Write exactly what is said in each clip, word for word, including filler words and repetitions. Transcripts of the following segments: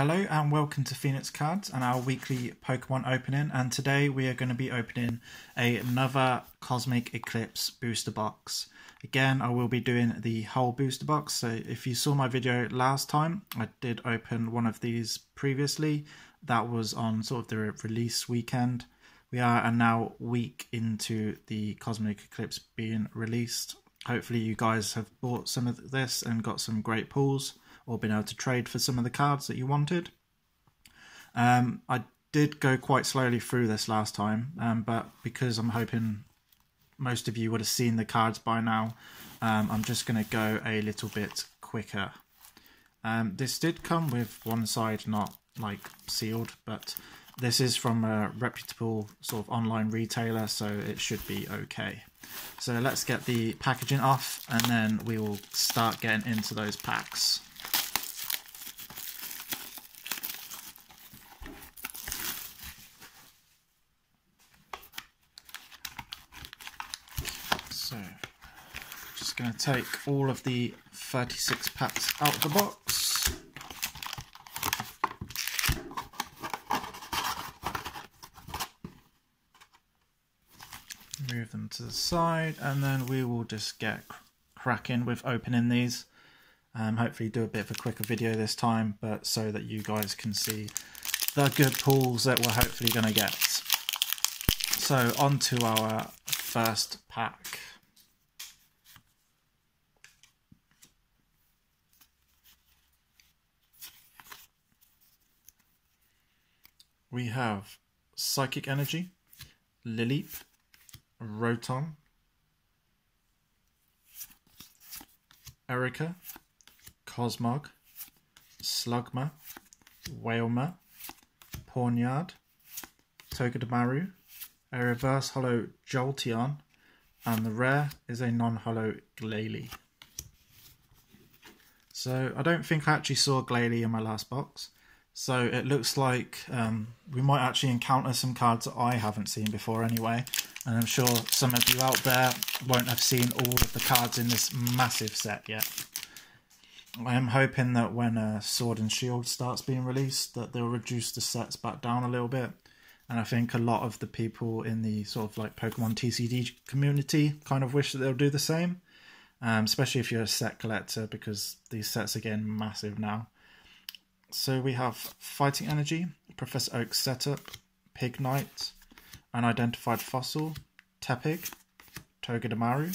Hello and welcome to Phoenix Cards and our weekly Pokemon opening, and today we are going to be opening another Cosmic Eclipse booster box. Again, I will be doing the whole booster box, so if you saw my video last time, I did open one of these previously. That was on sort of the release weekend. We are now a week into the Cosmic Eclipse being released. Hopefully you guys have bought some of this and got some great pulls, or been able to trade for some of the cards that you wanted. Um, I did go quite slowly through this last time, um, but because I'm hoping most of you would have seen the cards by now, um, I'm just going to go a little bit quicker. Um, this did come with one side not like sealed, but this is from a reputable sort of online retailer, so it should be okay. So let's get the packaging off and then we will start getting into those packs. Going to take all of the thirty-six packs out of the box. Move them to the side and then we will just get cracking with opening these. Um, hopefully do a bit of a quicker video this time, but so that you guys can see the good pulls that we're hopefully going to get. So on to our first pack. We have Psychic Energy, Lilip, Rotom, Erica, Cosmog, Slugma, Wailmer, Pornyard, Togedemaru, a reverse holo Jolteon, and the rare is a non-holo Glalie. So I don't think I actually saw Glalie in my last box. So it looks like um, we might actually encounter some cards that I haven't seen before anyway. And I'm sure some of you out there won't have seen all of the cards in this massive set yet. I am hoping that when uh, Sword and Shield starts being released, that they'll reduce the sets back down a little bit. And I think a lot of the people in the sort of like Pokemon T C G community kind of wish that they'll do the same. Um, especially if you're a set collector, because these sets are getting massive now. So we have Fighting Energy, Professor Oak's Setup, Pig Knight, Unidentified Fossil, Tepig, Togedemaru,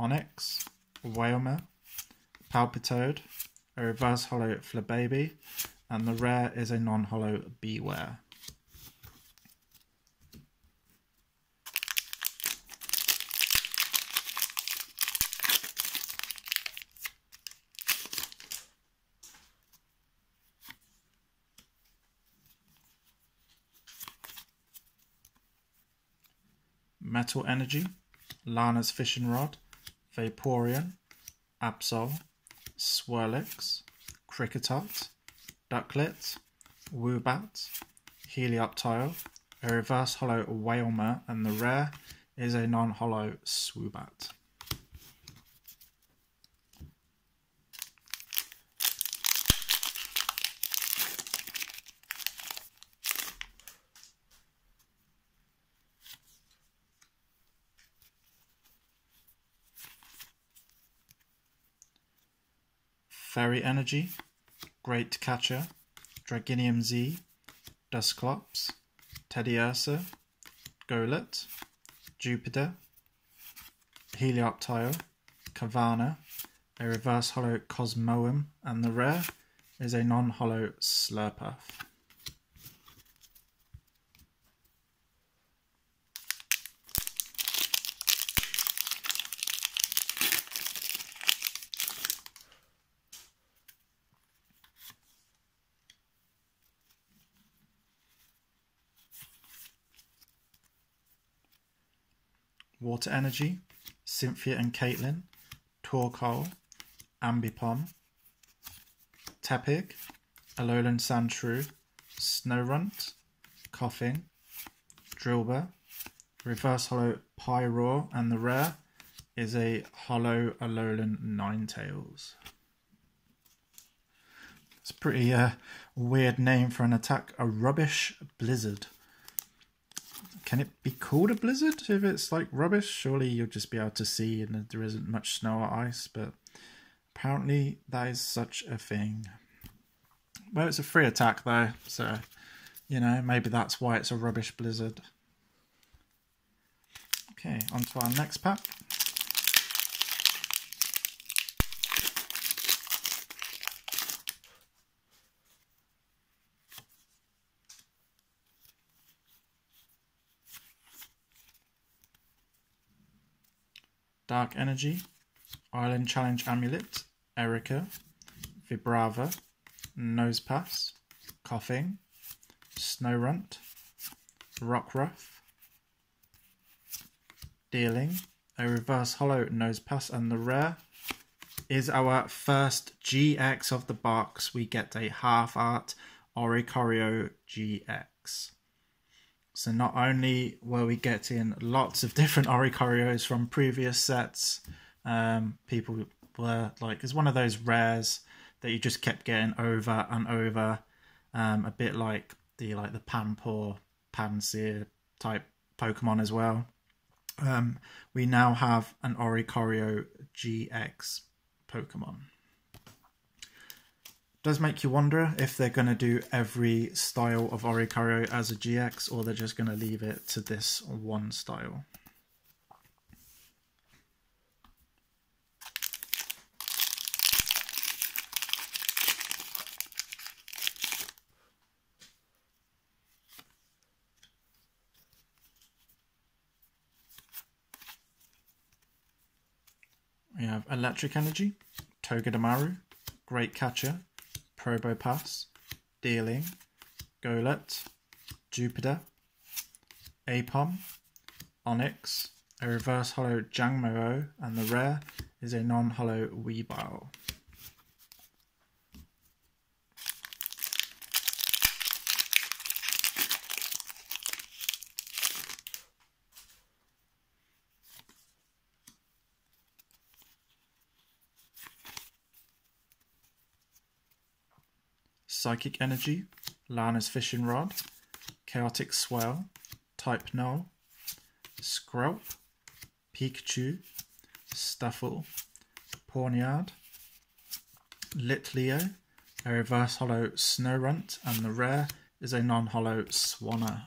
Onix, Wailmer, Palpitoad, a reverse holo Flebaby, and the rare is a non-holo Beware. Metal Energy, Lana's Fishing Rod, Vaporeon, Absol, Swirlix, Cricketot, Ducklet, Woobat, Helioptile, a reverse holo Wailmer, and the rare is a non-holo Swoobat. Fairy Energy, Great Catcher, Dragonium Z, Dusclops, Teddy Ursa, Golet, Jupiter, Helioptile, Caverna, a reverse holo Cosmoem, and the rare is a non-holo Slurpuff. Water Energy, Cynthia and Caitlin, Torkoal, Ambipom, Tepig, Alolan Sandshrew, Snowrunt, Koffing, Drilbur, reverse holo Pyroar, and the rare is a holo Alolan Ninetales. It's a pretty uh, weird name for an attack, a rubbish blizzard. Can it be called a blizzard if it's like rubbish? Surely you'll just be able to see and there isn't much snow or ice, but apparently that is such a thing. Well, it's a free attack though, so you know, maybe that's why it's a rubbish blizzard. Okay, on to our next pack. Dark Energy, Island Challenge Amulet, Erica, Vibrava, Nosepass, Koffing, Snowrunt, Rockruff, Dealing, a Reverse Hollow Nosepass, and the rare is our first G X of the box. We get a half art Oricorio G X. So not only were we getting lots of different Oricorios from previous sets, um, people were like, it's one of those rares that you just kept getting over and over, um, a bit like the like the Panpour, Pansear type Pokemon as well. Um, we now have an Oricorio G X Pokemon. Does make you wonder if they're going to do every style of Oricorio as a G X, or they're just going to leave it to this one style. We have Electric Energy, Togedemaru, Greatcatcher, Probopass, Dealing, Golett, Jupiter, Apom, Onix, a Reverse Hollow Jangmo-o, and the rare is a non-hollow Weavile. Psychic Energy, Lana's Fishing Rod, Chaotic Swell, Type Null, Skrelp, Pikachu, Stuffle, Porniard, Litleo, a Reverse Hollow Snowrunt, and the rare is a non-hollow Swanna.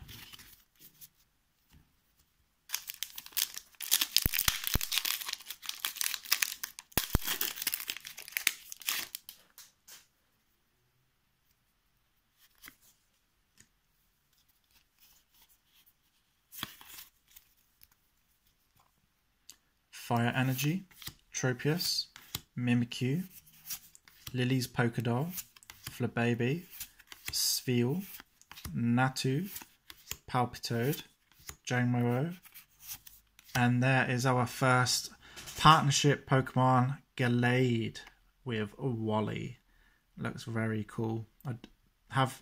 Fire Energy, Tropius, Mimikyu, Lily's Pokédoll, Flabébé, Sveal, Natu, Palpitoad, Jangmo-o, and there is our first partnership Pokemon, Gallade, with Wally. Looks very cool. I have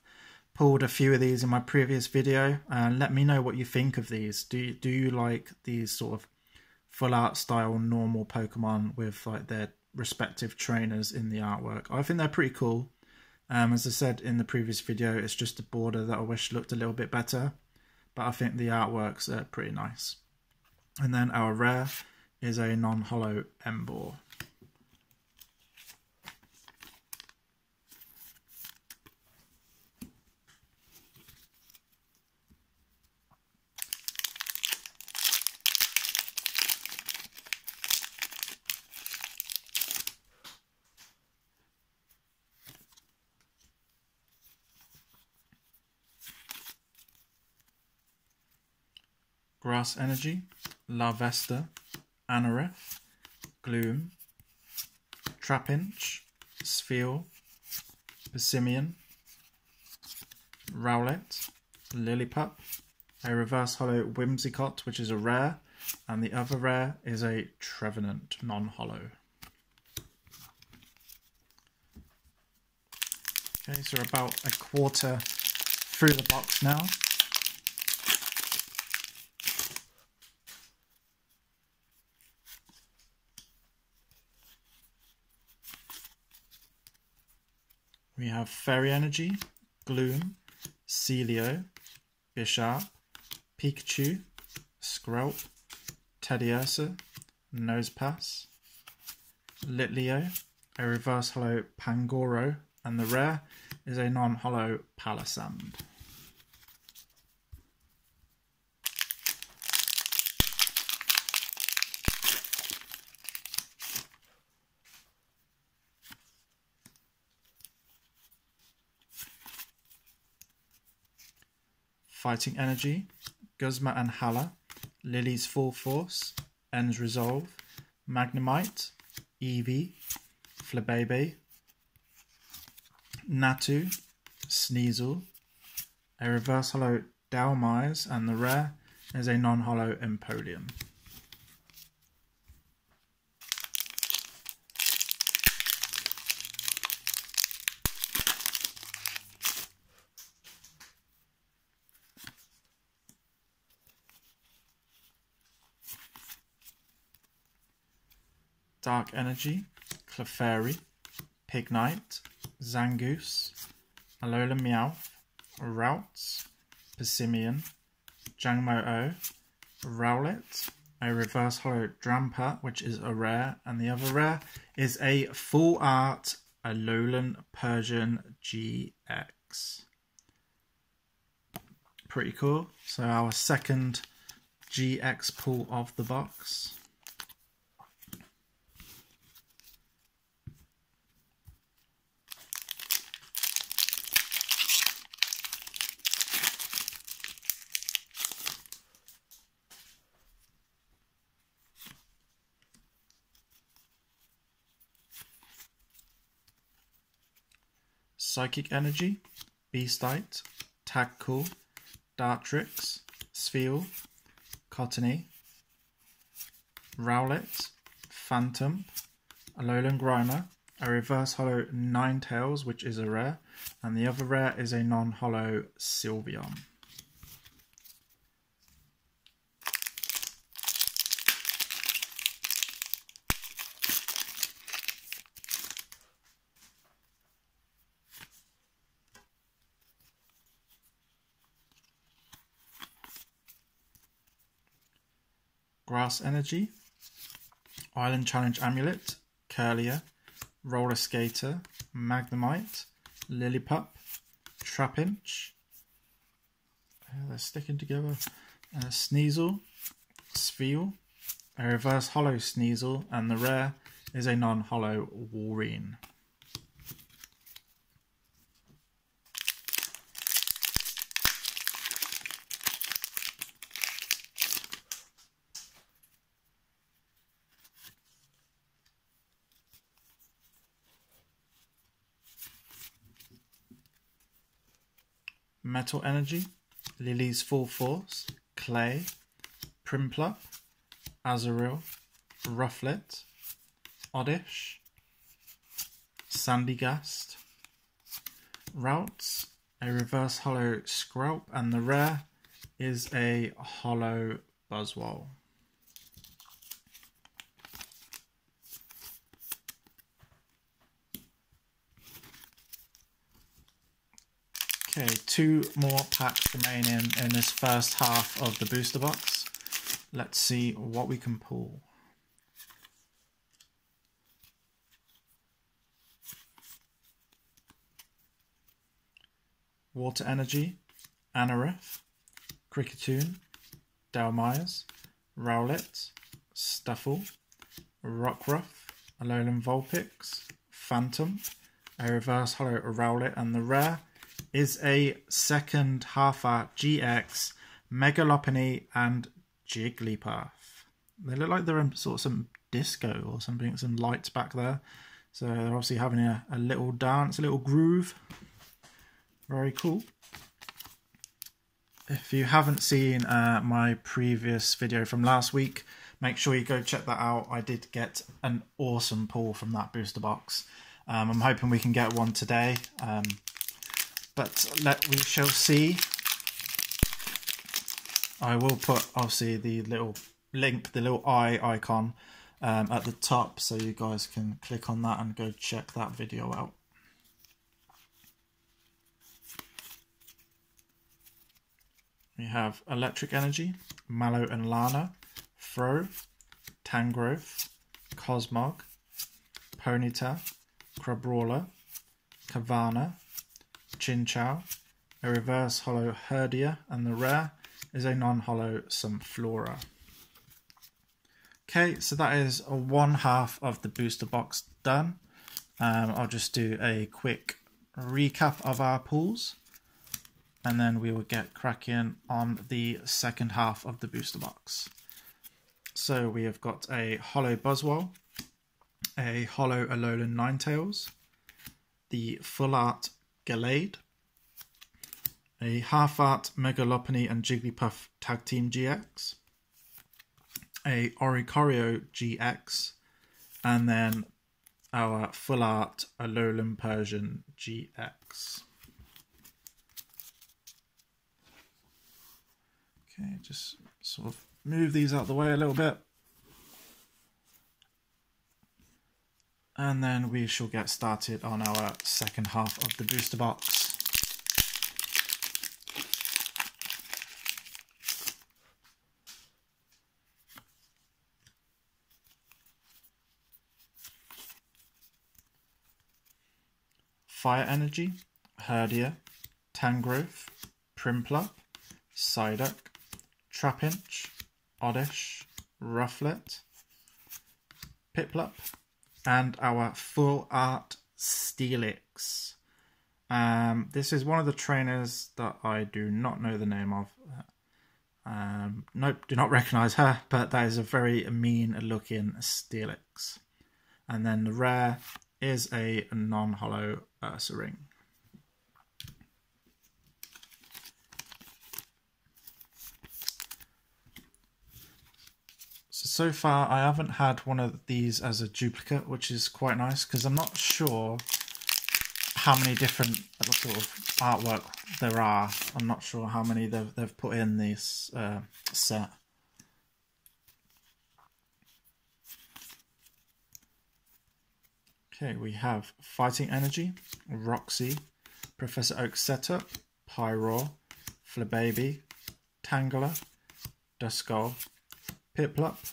pulled a few of these in my previous video, and uh, let me know what you think of these. Do, do you like these sort of full art style normal Pokemon with like their respective trainers in the artwork? I think they're pretty cool. Um, as I said in the previous video, it's just a border that I wish looked a little bit better, but I think the artwork's are pretty nice. And then our rare is a non-hollow Emboar. Grass Energy, Larvesta, Anorith, Gloom, Trapinch, Sveal, Passimian, Rowlet, Lillipup, a Reverse Hollow Whimsicott, which is a rare, and the other rare is a Trevenant non-hollow. Okay, so we're about a quarter through the box now. We have Fairy Energy, Gloom, Celio, Bisharp, Pikachu, Skrelp, Teddiursa, Nosepass, Litleo, a reverse holo Pangoro, and the rare is a non-holo Palisand. Fighting Energy, Guzma and Hala, Lily's Full Force, End's Resolve, Magnemite, Eevee, Flabébé, Natu, Sneasel, a reverse holo Dowmise, and the rare is a non-holo Empoleon. Dark Energy, Clefairy, Pignite, Zangoose, Alolan Meowth, Ralts, Pissimian, Jangmo-O, Rowlet, a reverse holo Drampa, which is a rare, and the other rare is a full art Alolan Persian G X. Pretty cool. So our second G X pull of the box. Psychic Energy, Beastite, Tagcool, Dartrix, Spheal, Cottony, Rowlet, Phantom, Alolan Grimer, a reverse holo Ninetales, which is a rare, and the other rare is a non-holo Sylveon. Grass Energy, Island Challenge Amulet, Curlier, Roller Skater, Magnemite, Lillipup, Trapinch, uh, they're sticking together, uh, Sneasel, Spheal, a reverse holo Sneasel, and the rare is a non-holo Walrein. Metal Energy, Lily's Full Force, Clay, Primplup, Azurill, Rufflet, Oddish, Sandygast, Ralts, a reverse holo Skrelp, and the rare is a holo Buzzwole. Okay, two more packs remaining in this first half of the booster box. Let's see what we can pull. Water Energy, Anorith, Cricketoon, Dowmise, Rowlet, Stuffle, Rockruff, Alolan Vulpix, Phantom, a reverse holo Rowlet, and the rare is a second half-art G X, Mega Lopunny and Jigglypuff. They look like they're in sort of some disco or something, some lights back there. So they're obviously having a, a little dance, a little groove. Very cool. If you haven't seen uh, my previous video from last week, make sure you go check that out. I did get an awesome pull from that booster box. Um, I'm hoping we can get one today. Um, But let we shall see. I will put obviously the little link, the little eye icon um, at the top, so you guys can click on that and go check that video out. We have Electric Energy, Mallow and Lana, Fro, Tangrowth, Cosmog, Ponyta, Crabrawler, Cavanna, Chinchou, a reverse holo Herdia, and the rare is a non-holo Sunflora. Okay, so that is one half of the booster box done. Um, I'll just do a quick recap of our pools, and then we will get cracking on the second half of the booster box. So we have got a holo Buzzwole, a holo Alolan Ninetales, the full art Gallade, a half art Mega Lopunny and Jigglypuff Tag Team G X, a Oricorio G X, and then our full art Alolan Persian G X. Okay, just sort of move these out of the way a little bit, and then we shall get started on our second half of the booster box. Fire Energy, Herdia, Tangrowth, Primplup, Psyduck, Trapinch, Oddish, Rufflet, Piplup, and our full art Steelix. Um, this is one of the trainers that I do not know the name of. Um, nope, do not recognise her, but that is a very mean looking Steelix. And then the rare is a non-holo Ursaring. So far, I haven't had one of these as a duplicate, which is quite nice, because I'm not sure how many different sort of artwork there are. I'm not sure how many they've, they've put in this uh, set. Okay, we have Fighting Energy, Roxy, Professor Oak Setup, Pyroar, Flebaby, Tangela, Duskull, Piplup,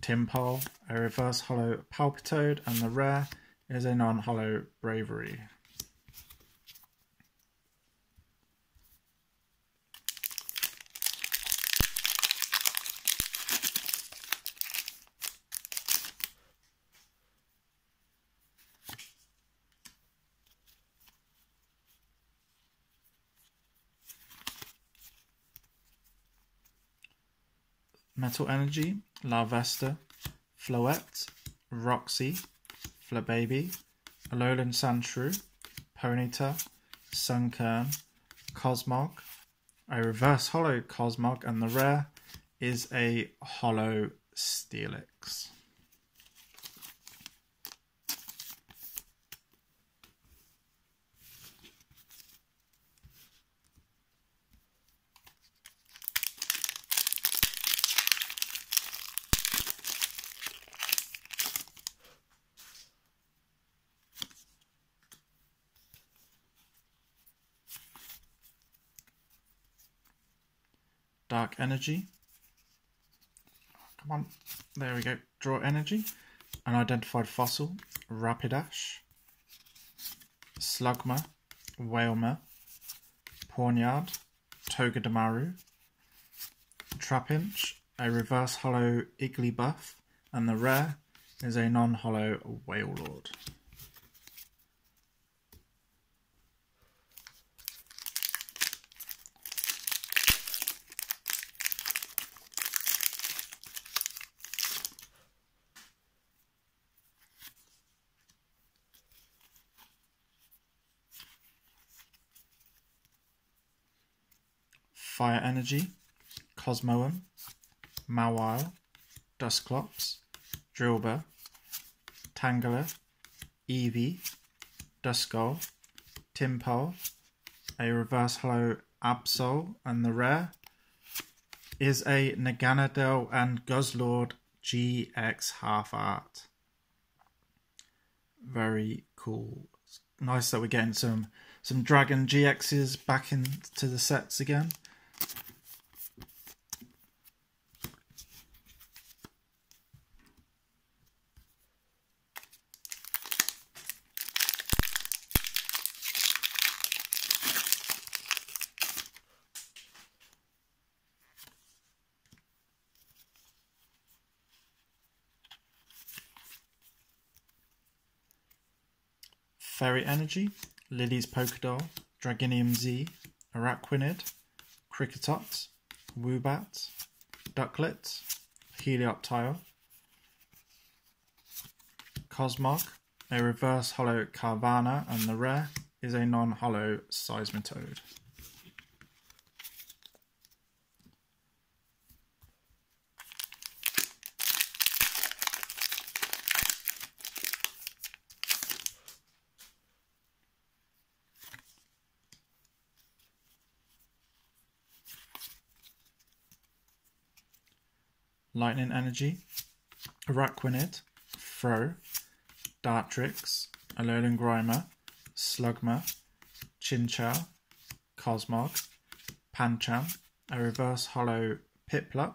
Timpole, a reverse holo Palpitoad, and the rare is a non-holo Bravery. Metal Energy, Larvesta, Floette, Roxy, Flebaby, Alolan Sandshrew, Ponyta, Sunkern, Cosmog, a reverse holo Cosmog, and the rare is a holo Steelix. Dark Energy, come on, there we go, Draw Energy, Unidentified Fossil, Rapidash, Slugma, Wailmer, Pornyard, Togedemaru, Trapinch, a reverse holo Igglybuff, and the rare is a non-holo Wailord. Fire Energy, Cosmoem, Mawile, Dusclops, Drilbur, Tangela, Eevee, Duskull, Timpole, a reverse holo Absol, and the rare is a Naganadel and Guzzlord G X half art. Very cool. It's nice that we're getting some some Dragon G Xs back into the sets again. Fairy Energy, Lily's Polka Doll, Dragonium Z, Araquanid, Cricketot, Woobat, Ducklet, Helioptile, Cosmog, a reverse holo Carvana, and the rare is a non-holo Seismitoad. Lightning Energy, Araquanid, Fro, Dartrix, Alolan Grimer, Slugma, Chinchou, Cosmog, Pancham, a reverse holo Piplup,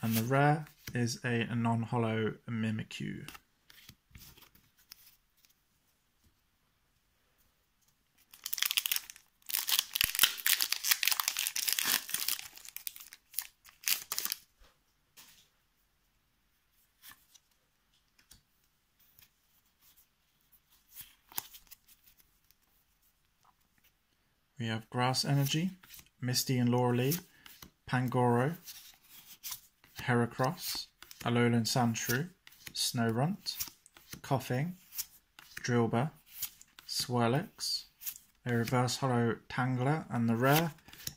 and the rare is a non-holo Mimikyu. We have Grass Energy, Misty and Lorelee, Pangoro, Heracross, Alolan Sandshrew, Snowrunt, Koffing, Drilbur, Swirlix, a reverse holo Tangler, and the rare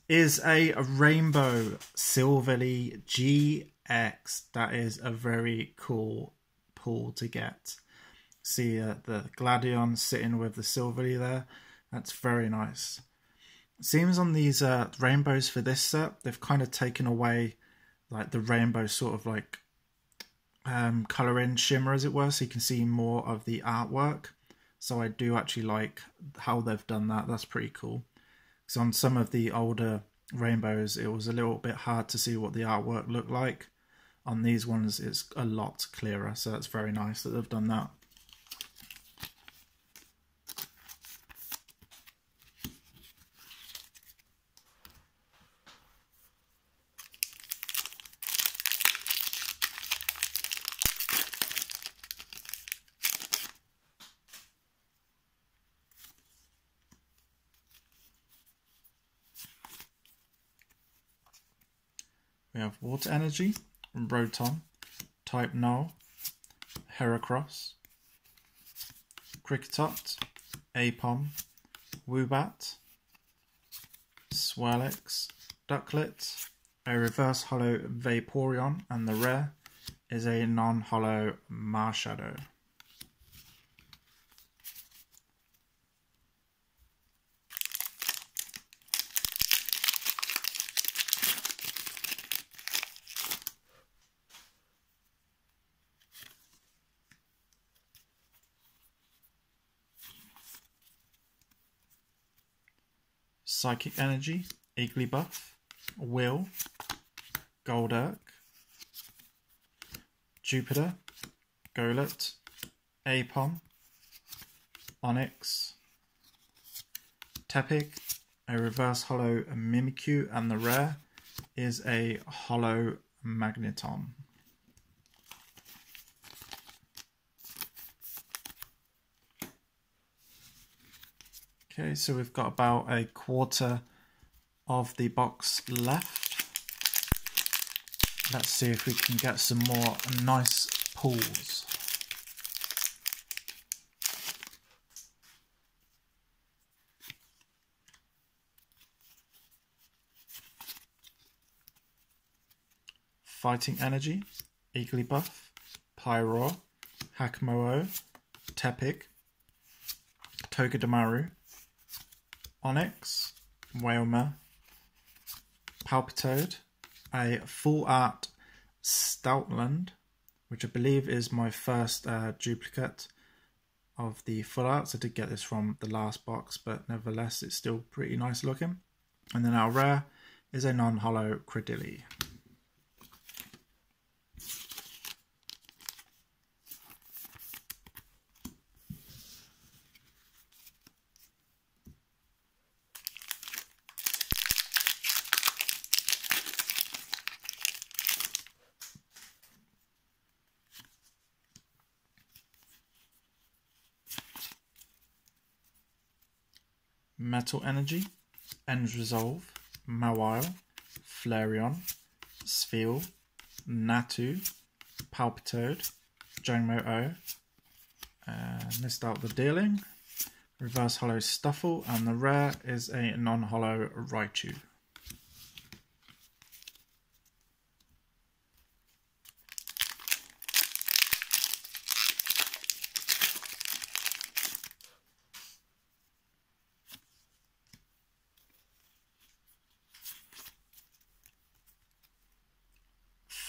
is a Rainbow Silvally G X. That is a very cool pull to get. See uh, the Gladion sitting with the Silvally there. That's very nice. Seems on these uh, rainbows for this set, they've kind of taken away like the rainbow sort of like um, colouring shimmer, as it were, so you can see more of the artwork. So I do actually like how they've done that. That's pretty cool. Because on some of the older rainbows, it was a little bit hard to see what the artwork looked like. On these ones, it's a lot clearer. So that's very nice that they've done that. We have Water Energy, Rotom, Type Null, Heracross, Cricketot, Apom, Woobat, Swirlix, Ducklet, a reverse holo Vaporeon, and the rare is a non-holo Marshadow. Psychic Energy, Jigglypuff, Will, Golduck, Jupiter, Golett, Apom, Onix, Tepig, a reverse holo Mimikyu, and the rare is a holo Magneton. Okay, so we've got about a quarter of the box left. Let's see if we can get some more nice pulls. Fighting Energy, Jigglypuff, Pyroar, Hakamo-O, Tepig, Togedemaru, Onix, Wailmer, Palpitoad, a full art Stoutland, which I believe is my first uh, duplicate, of the full arts. I did get this from the last box, but nevertheless, it's still pretty nice looking. And then our rare is a non-holo Cradilly. Metal Energy, End Resolve, Mawile, Flareon, Spheal, Natu, Palpitoad, Jangmo-O, uh, missed out the dealing, Reverse Holo Stuffle, and the rare is a non-holo Raichu.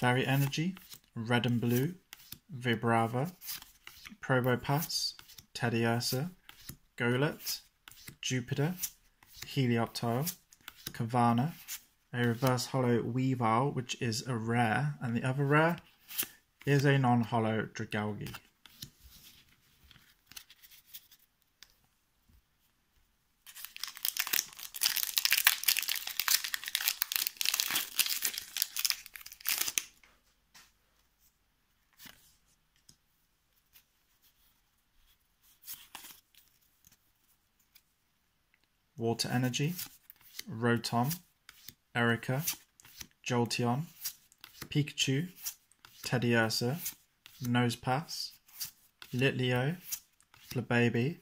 Fairy Energy, Red and Blue, Vibrava, Probopass, Teddy Ursa, Golet, Jupiter, Helioptile, Kavarna, a Reverse Holo Weavile, which is a rare, and the other rare is a non-holo Dragalge. Water Energy, Rotom, Erica, Jolteon, Pikachu, Teddy Ursa, Nosepass, Litleo, Flabébé,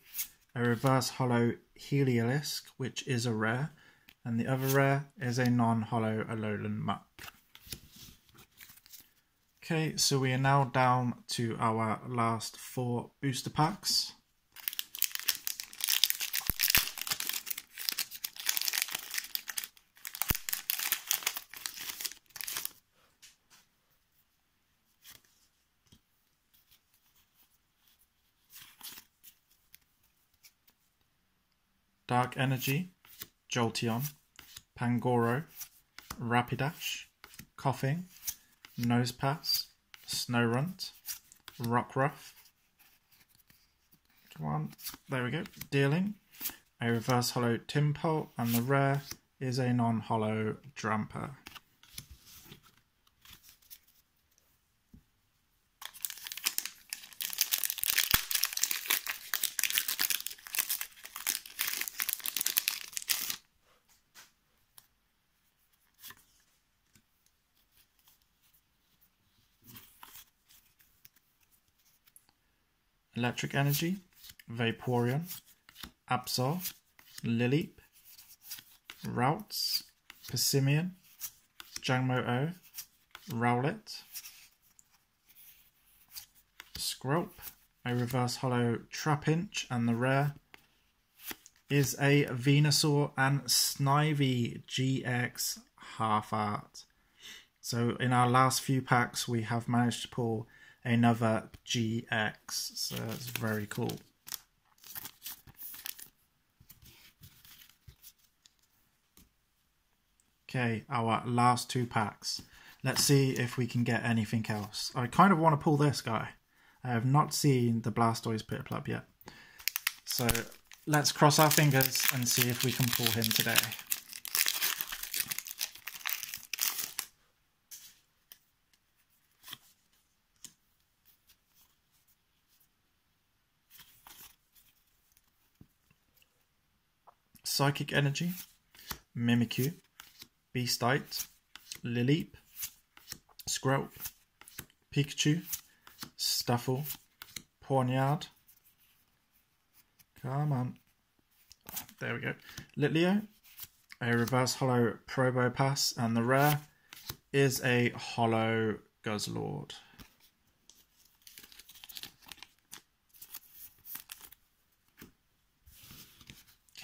a Reverse Holo Heliolisk, which is a rare, and the other rare is a non-holo Alolan Muck. Okay, so we are now down to our last four booster packs. Dark Energy, Jolteon, Pangoro, Rapidash, Koffing, Nosepass, Snowrunt, Rockruff. Come on, there we go. Dealing, a Reverse Holo Timpole, and the rare is a non-holo Drampa. Electric Energy, Vaporeon, Absol, Lilip, Routes, Pissimian, Jangmo-O, Rowlet, Scrope, a Reverse Holo Trapinch, and the rare is a Venusaur and Snivy G X Half Art. So in our last few packs we have managed to pull another G X, so that's very cool. Okay, our last two packs. Let's see if we can get anything else. I kind of want to pull this guy. I have not seen the Blastoise Pit Club yet. So let's cross our fingers and see if we can pull him today. Psychic Energy, Mimikyu, Beastite, Lilip, Scrope, Pikachu, Stuffle, Porniard, come on, there we go, Litleo, a Reverse Holo Probopass, and the rare is a holo Guzzlord.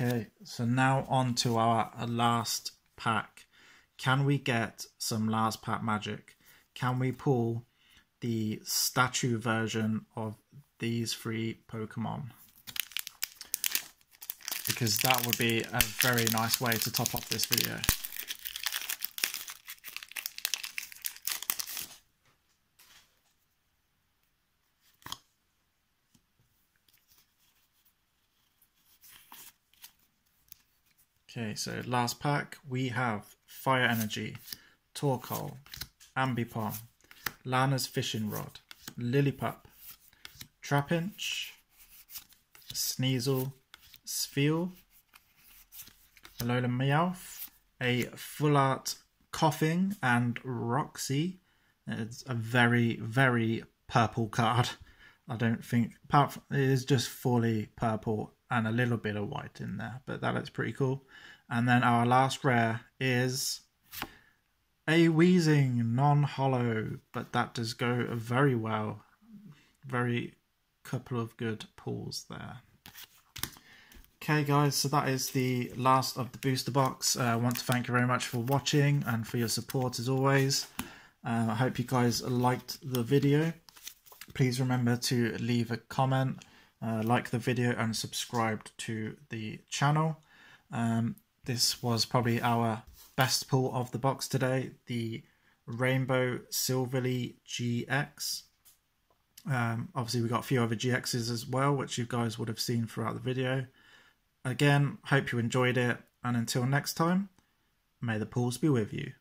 Okay, so now on to our last pack. Can we get some last pack magic? Can we pull the statue version of these three Pokemon, because that would be a very nice way to top off this video. Okay, so last pack we have Fire Energy, Torkoal, Ambipom, Lana's Fishing Rod, Lillipup, Trapinch, Sneasel, Spheal, Alolan Meowth, a Full Art Koffing, and Roxy. It's a very, very purple card. I don't think, apart from, it is just fully purple and a little bit of white in there, but that looks pretty cool. And then our last rare is a Weezing non-hollow, but that does go very well. Very couple of good pulls there. Okay guys, so that is the last of the booster box. Uh, I want to thank you very much for watching and for your support as always. Uh, I hope you guys liked the video. Please remember to leave a comment. Uh, like the video and subscribe to the channel. Um, this was probably our best pull of the box today, the Rainbow Silvally G X. Um, obviously we got a few other G Xs as well, which you guys would have seen throughout the video. Again, hope you enjoyed it, and until next time, may the pulls be with you.